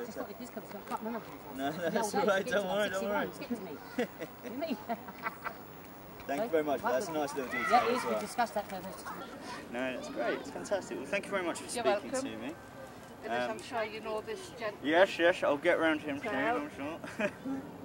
It's not like this comes from, I can't remember. No, that's all right, don't worry, don't worry. Skip to me. Thank you very much. That's a nice little detail. Yeah, it is. We discussed that further. No, that's great. It's fantastic. Well, thank you very much for speaking to me. And I'm sure you know this gentleman. Yes, yes, I'll get round to him soon, I'm sure.